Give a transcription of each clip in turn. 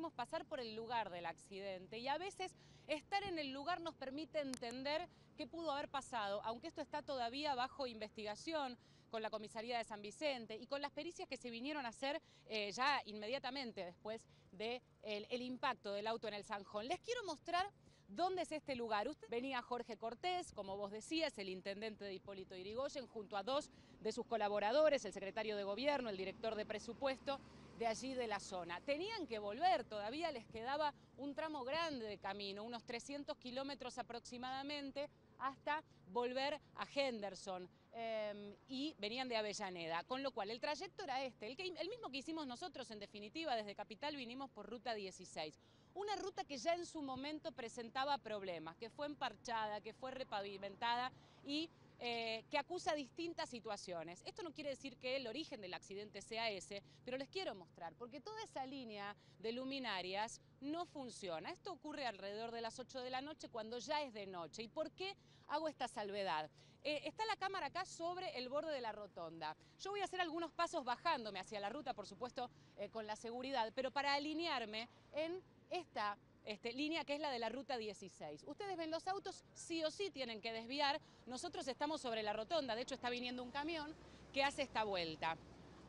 decimos, pasar por el lugar del accidente. Y a veces estar en el lugar nos permite entender qué pudo haber pasado, aunque esto está todavía bajo investigación con la comisaría de San Vicente y con las pericias que se vinieron a hacer ya inmediatamente después del el impacto del auto en el zanjón. Les quiero mostrar dónde es este lugar. Venía Jorge Cortés, como vos decías, el intendente de Hipólito Yrigoyen, junto a dos de sus colaboradores, el secretario de Gobierno, el director de Presupuesto, de allí de la zona. Tenían que volver, todavía les quedaba un tramo grande de camino, unos 300 kilómetros aproximadamente, hasta volver a Henderson y venían de Avellaneda, con lo cual el trayecto era este, el mismo que hicimos nosotros en definitiva, desde Capital vinimos por Ruta 16, una ruta que ya en su momento presentaba problemas, que fue emparchada, que fue repavimentada y que acusa distintas situaciones. Esto no quiere decir que el origen del accidente sea ese, pero les quiero mostrar, porque toda esa línea de luminarias no funciona. Esto ocurre alrededor de las 8 de la noche, cuando ya es de noche. ¿Y por qué hago esta salvedad? Está la cámara acá sobre el borde de la rotonda. Yo voy a hacer algunos pasos bajándome hacia la ruta, por supuesto, con la seguridad, pero para alinearme en esta línea que es la de la Ruta 16. Ustedes ven los autos, sí o sí tienen que desviar. Nosotros estamos sobre la rotonda, de hecho está viniendo un camión que hace esta vuelta.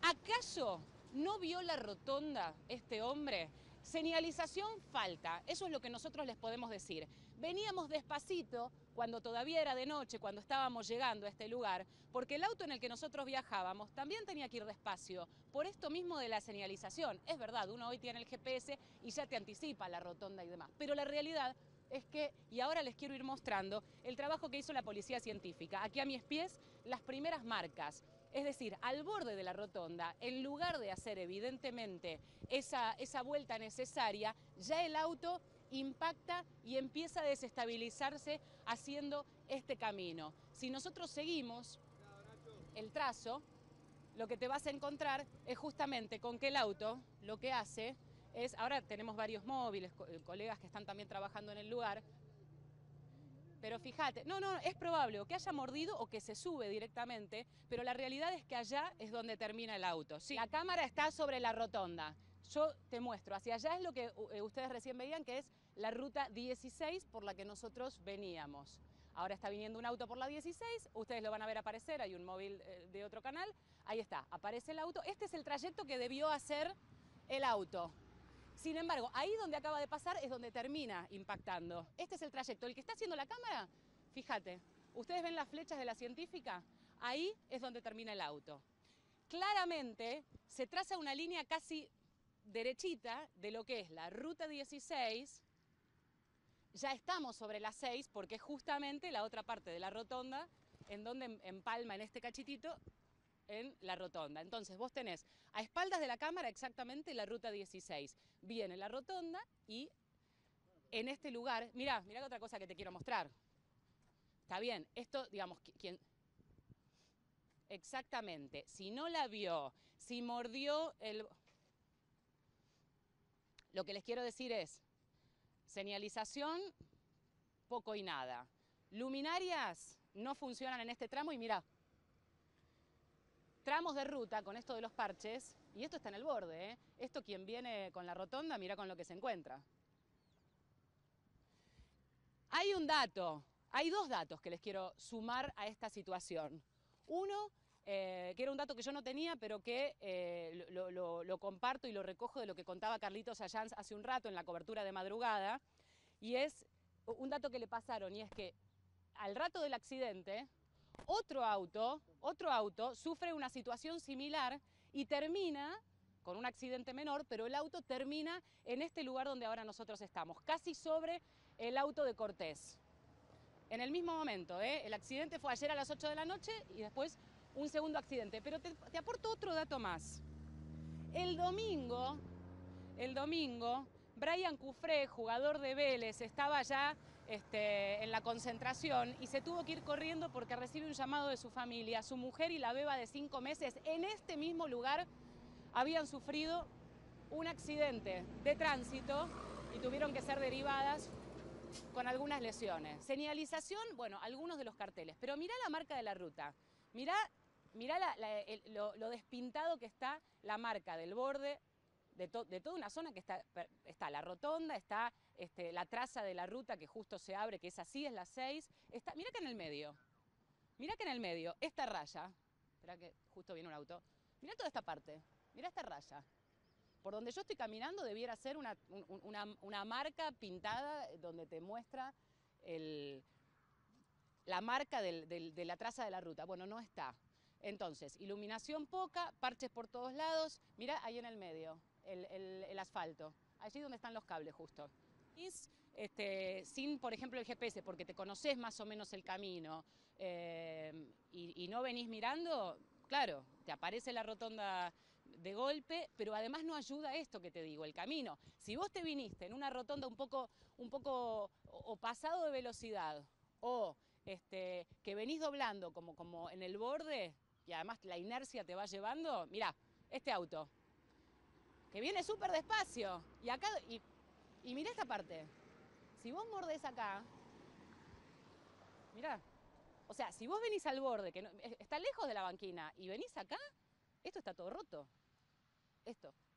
¿Acaso no vio la rotonda este hombre? Señalización falta, eso es lo que nosotros les podemos decir. Veníamos despacito cuando todavía era de noche, cuando estábamos llegando a este lugar, porque el auto en el que nosotros viajábamos también tenía que ir despacio, por esto mismo de la señalización. Es verdad, uno hoy tiene el GPS y ya te anticipa la rotonda y demás, pero la realidad es que, y ahora les quiero ir mostrando el trabajo que hizo la policía científica. Aquí a mis pies, las primeras marcas. Es decir, al borde de la rotonda, en lugar de hacer evidentemente esa vuelta necesaria, ya el auto impacta y empieza a desestabilizarse haciendo este camino. Si nosotros seguimos el trazo, lo que te vas a encontrar es justamente con que el auto lo que hace es, ahora tenemos varios móviles, colegas que están también trabajando en el lugar, pero fíjate, no, es probable o que haya mordido o que se sube directamente, pero la realidad es que allá es donde termina el auto. Sí. La cámara está sobre la rotonda. Yo te muestro, hacia allá es lo que ustedes recién veían, que es la Ruta 16 por la que nosotros veníamos. Ahora está viniendo un auto por la 16, ustedes lo van a ver aparecer, hay un móvil de otro canal, ahí está, aparece el auto. Este es el trayecto que debió hacer el auto. Sin embargo, ahí donde acaba de pasar es donde termina impactando. Este es el trayecto. El que está haciendo la cámara, fíjate, ustedes ven las flechas de la científica, ahí es donde termina el auto. Claramente se traza una línea casi derechita de lo que es la Ruta 16. Ya estamos sobre la 6 porque es justamente la otra parte de la rotonda en donde empalma en este cachitito en la rotonda. Entonces vos tenés a espaldas de la cámara exactamente la Ruta 16. Viene la rotonda y en este lugar, mirá otra cosa que te quiero mostrar. Está bien, esto, digamos, quien... Exactamente, si no la vio, si mordió el... Lo que les quiero decir es, señalización, poco y nada. Luminarias no funcionan en este tramo y mirá, tramos de ruta con esto de los parches, y esto está en el borde, ¿eh? Esto quien viene con la rotonda, mira con lo que se encuentra. Hay un dato, hay dos datos que les quiero sumar a esta situación. Uno, que era un dato que yo no tenía, pero que lo comparto y lo recojo de lo que contaba Carlitos Ayanz hace un rato en la cobertura de madrugada, y es un dato que le pasaron, y es que al rato del accidente, otro auto sufre una situación similar y termina con un accidente menor, pero el auto termina en este lugar donde ahora nosotros estamos, casi sobre el auto de Cortés. En el mismo momento, ¿eh? El accidente fue ayer a las 8 de la noche y después un segundo accidente. Pero te aporto otro dato más. El domingo, Brian Cufré, jugador de Vélez, estaba ya en la concentración y se tuvo que ir corriendo porque recibe un llamado de su familia. Su mujer y la beba de 5 meses en este mismo lugar habían sufrido un accidente de tránsito y tuvieron que ser derivadas con algunas lesiones. Señalización, bueno, algunos de los carteles, pero mirá la marca de la ruta. Mirá lo despintado que está la marca del borde de toda una zona que está la rotonda, está la traza de la ruta que justo se abre, que es así, es la 6. Mirá que en el medio, esta raya, espera que justo viene un auto, mirá toda esta parte, mirá esta raya. Por donde yo estoy caminando debiera ser una marca pintada donde te muestra la marca de la traza de la ruta. Bueno, no está. Entonces, iluminación poca, parches por todos lados. Mirá, ahí en el medio, el asfalto. Allí donde están los cables, justo. Sin, por ejemplo, el GPS, porque te conocés más o menos el camino y no venís mirando, claro, te aparece la rotonda de golpe, pero además no ayuda esto que te digo, el camino. Si vos te viniste en una rotonda un poco o pasado de velocidad, o que venís doblando como en el borde, y además la inercia te va llevando, mirá, este auto, que viene súper despacio, y acá, y mirá esta parte, si vos mordés acá, mirá, o sea, si vos venís al borde, que no, está lejos de la banquina, y venís acá, esto está todo roto, esto.